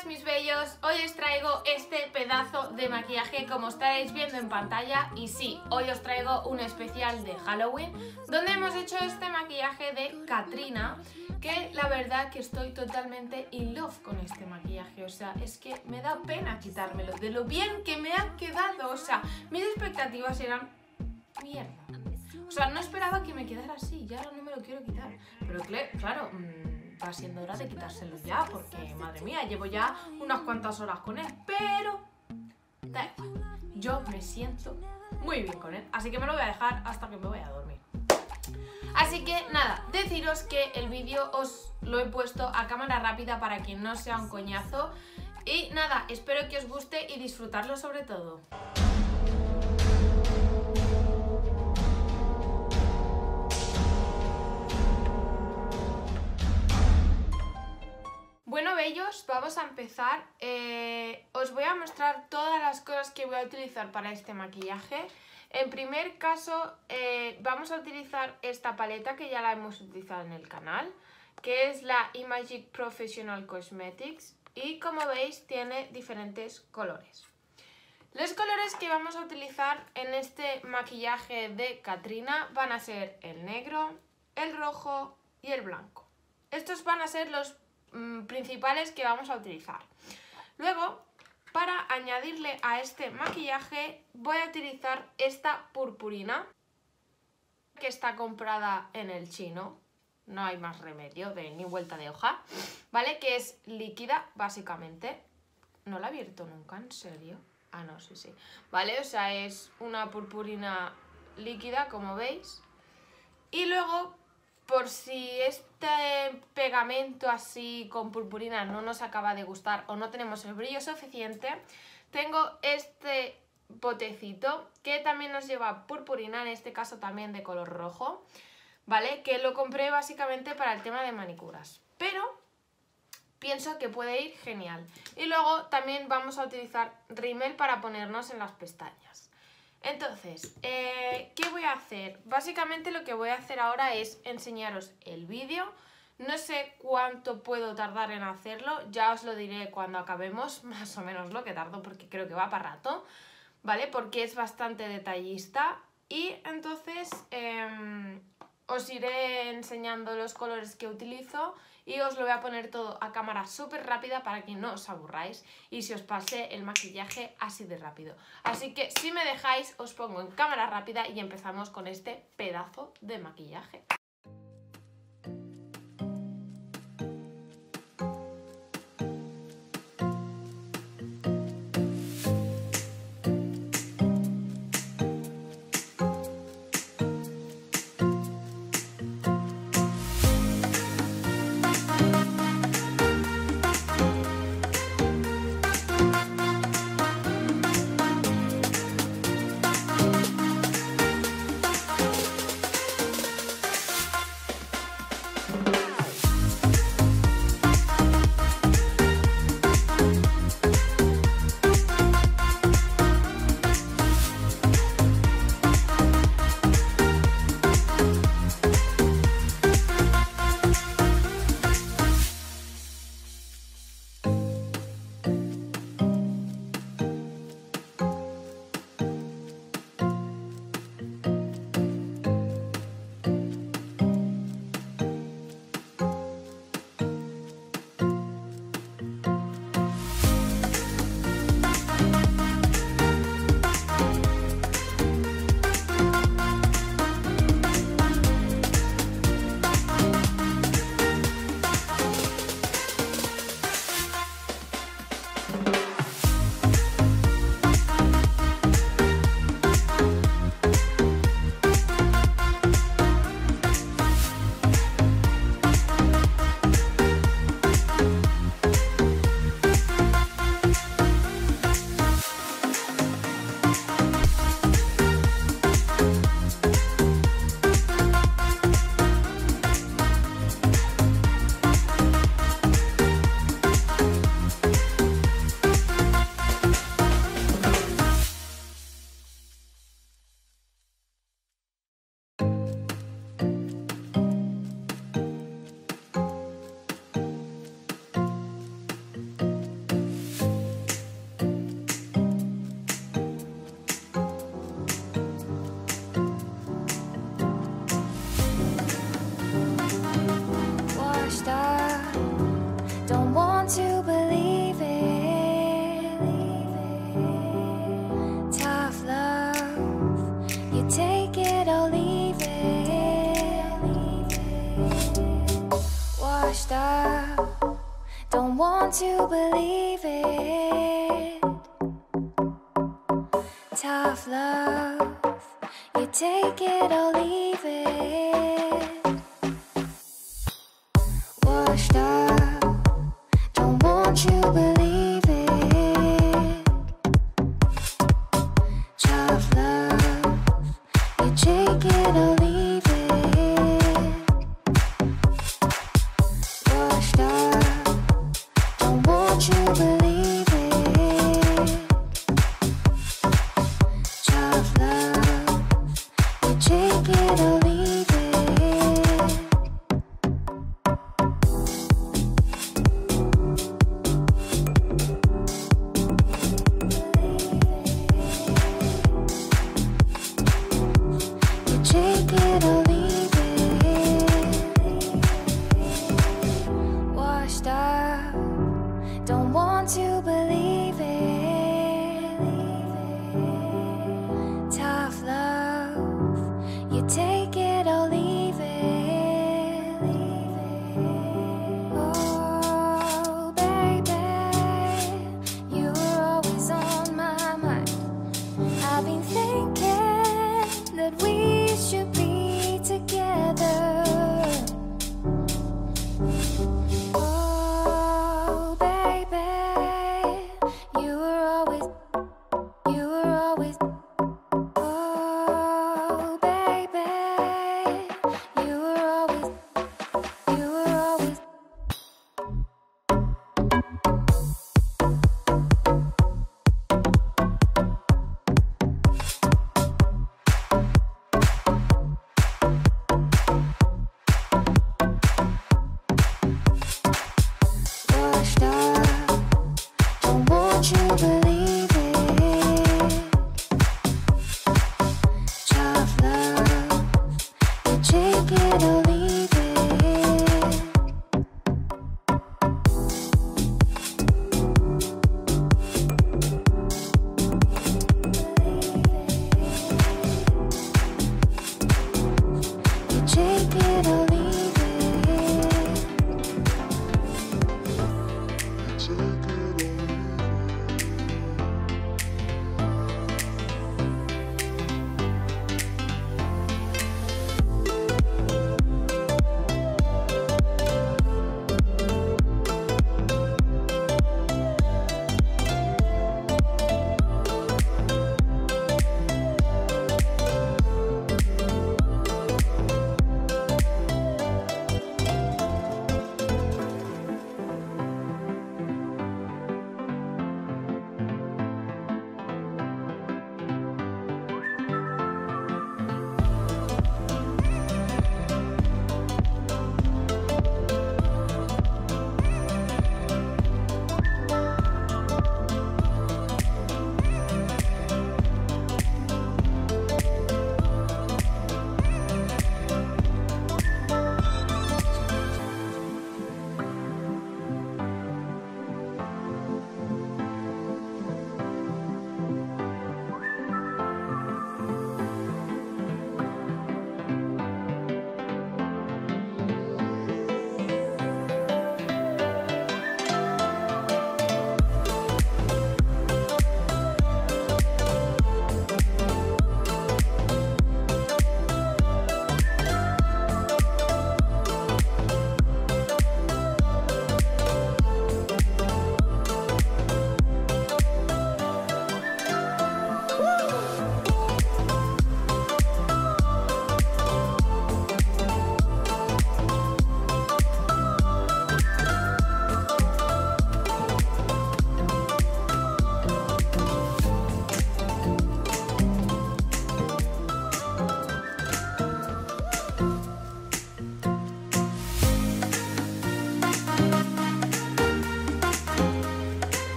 días, mis bellos, hoy os traigo este pedazo de maquillaje como estáis viendo en pantalla. Y sí, hoy os traigo un especial de Halloween donde hemos hecho este maquillaje de Catrina, que la verdad que estoy totalmente in love con este maquillaje. O sea, es que me da pena quitármelo de lo bien que me ha quedado. O sea, mis expectativas eran mierda. O sea, no esperaba que me quedara así, ya no me lo quiero quitar. Pero claro, va siendo hora de quitárselo ya, porque madre mía, llevo ya unas cuantas horas con él. Pero da igual, yo me siento muy bien con él, así que me lo voy a dejar hasta que me voy a dormir. Así que nada, deciros que el vídeo os lo he puesto a cámara rápida para que no sea un coñazo. Y nada, espero que os guste y disfrutarlo sobre todo. Bueno, bellos, vamos a empezar. Os voy a mostrar todas las cosas que voy a utilizar para este maquillaje. En primer caso, vamos a utilizar esta paleta que ya la hemos utilizado en el canal, que es la Imagic Professional Cosmetics, y como veis tiene diferentes colores. Los colores que vamos a utilizar en este maquillaje de Catrina van a ser el negro, el rojo y el blanco. Estos van a ser los principales que vamos a utilizar. Luego, para añadirle a este maquillaje, voy a utilizar esta purpurina que está comprada en el chino, no hay más remedio, de ni vuelta de hoja, ¿vale? Que es líquida, básicamente. No la he abierto nunca, ¿en serio? Ah, no, sí, sí. Vale, o sea, es una purpurina líquida, como veis. Y luego, por si este pegamento así con purpurina no nos acaba de gustar o no tenemos el brillo suficiente, tengo este botecito que también nos lleva purpurina, en este caso también de color rojo, ¿vale? Que lo compré básicamente para el tema de manicuras, pero pienso que puede ir genial. Y luego también vamos a utilizar rímel para ponernos en las pestañas. Entonces, ¿qué voy a hacer? Básicamente lo que voy a hacer ahora es enseñaros el vídeo. No sé cuánto puedo tardar en hacerlo, ya os lo diré cuando acabemos, más o menos lo que tardo, porque creo que va para rato, ¿vale? Porque es bastante detallista. Y entonces os iré enseñando los colores que utilizo y os lo voy a poner todo a cámara súper rápida para que no os aburráis y se os pase el maquillaje así de rápido. Así que si me dejáis, os pongo en cámara rápida y empezamos con este pedazo de maquillaje. to believe it. Tough love, you take it or leave it. Washed up, don't want to believe it. Tough love, you take it or leave it. Washed up, don't want you to believe it. Tough love, you take it or leave it. Washed up, don't want you to believe it.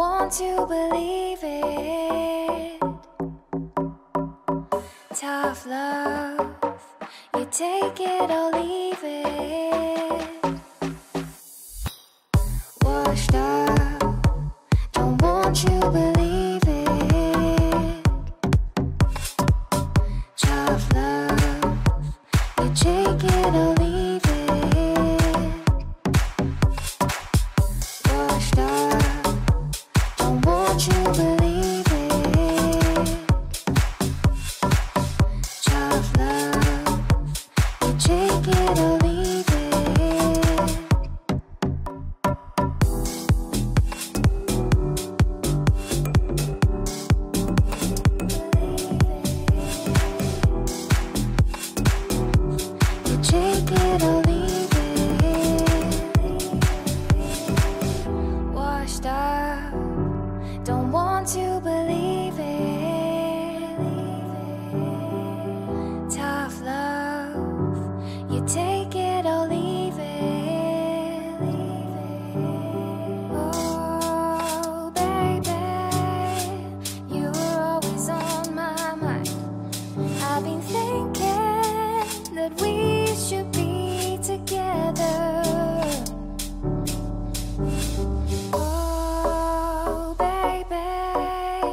Won't you believe it? Tough love, you take it or leave it. Washed up, don't want you believe it. Tough love, you take it or leave it. Washed up. Won't you believe it? Tough love, you take it or leave it. You take it or leave it. Washed up. Don't want to believe it. Tough love, you take it or leave it. Oh, baby, you're always on my mind. I've been thinking that we should be together. Oh, baby,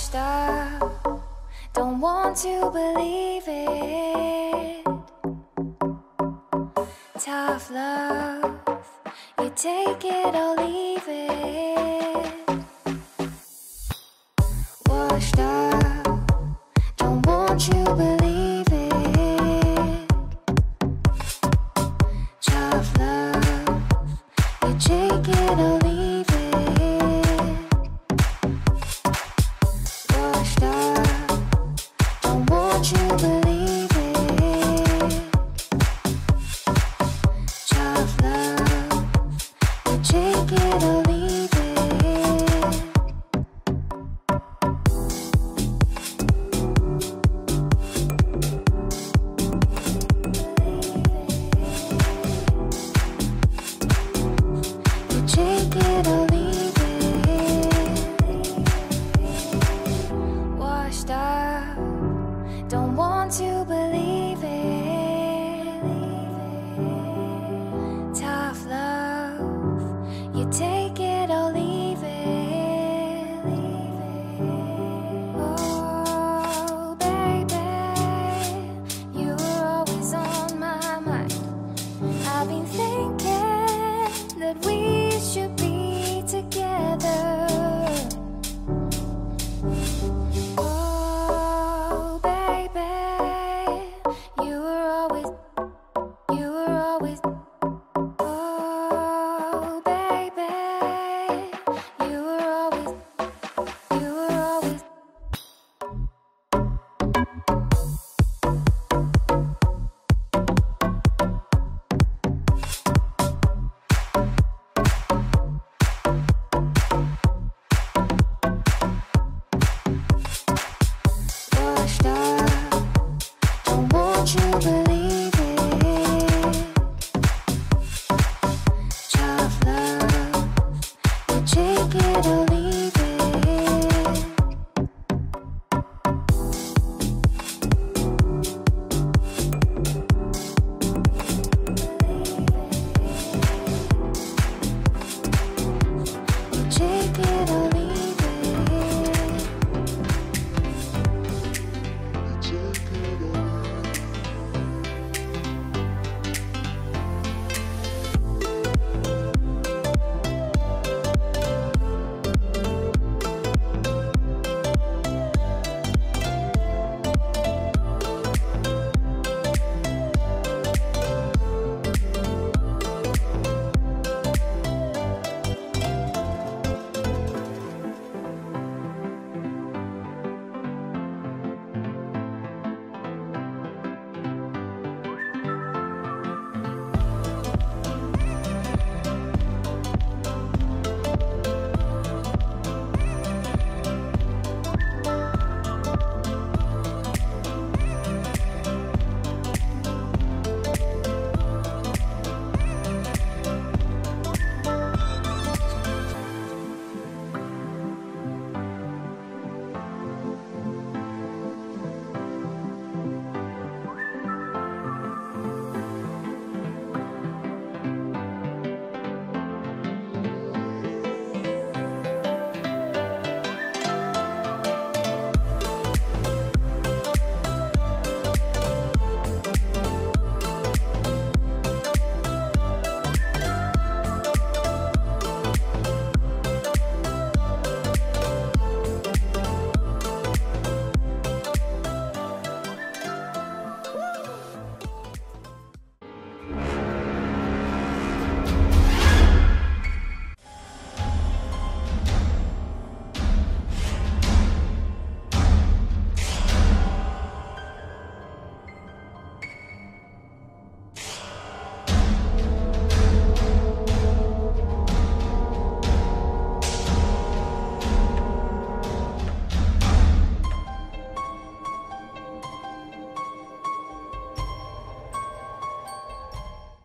washed up, don't want to believe it. Tough love, you take it or leave it. Washed up, don't want you to believe it. Tough love, you take it or leave it.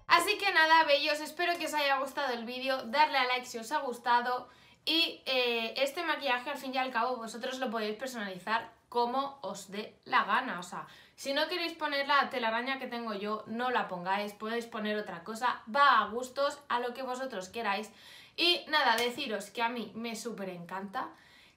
Así que nada, bellos, espero que os haya gustado el vídeo, darle a like si os ha gustado y este maquillaje al fin y al cabo vosotros lo podéis personalizar como os dé la gana, o sea, si no queréis poner la telaraña que tengo yo, no la pongáis, podéis poner otra cosa, va a gustos, a lo que vosotros queráis y nada, deciros que a mí me súper encanta,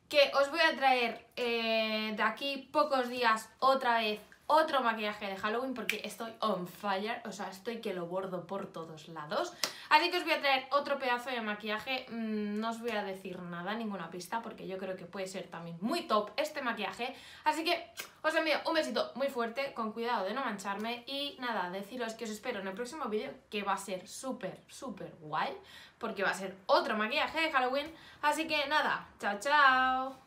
que os voy a traer de aquí pocos días otra vez otro maquillaje de Halloween, porque estoy on fire, o sea, estoy que lo bordo por todos lados. Así que os voy a traer otro pedazo de maquillaje, no os voy a decir nada, ninguna pista, porque yo creo que puede ser también muy top este maquillaje. Así que os envío un besito muy fuerte, con cuidado de no mancharme, y nada, deciros que os espero en el próximo vídeo, que va a ser súper, súper guay, porque va a ser otro maquillaje de Halloween. Así que nada, chao, chao.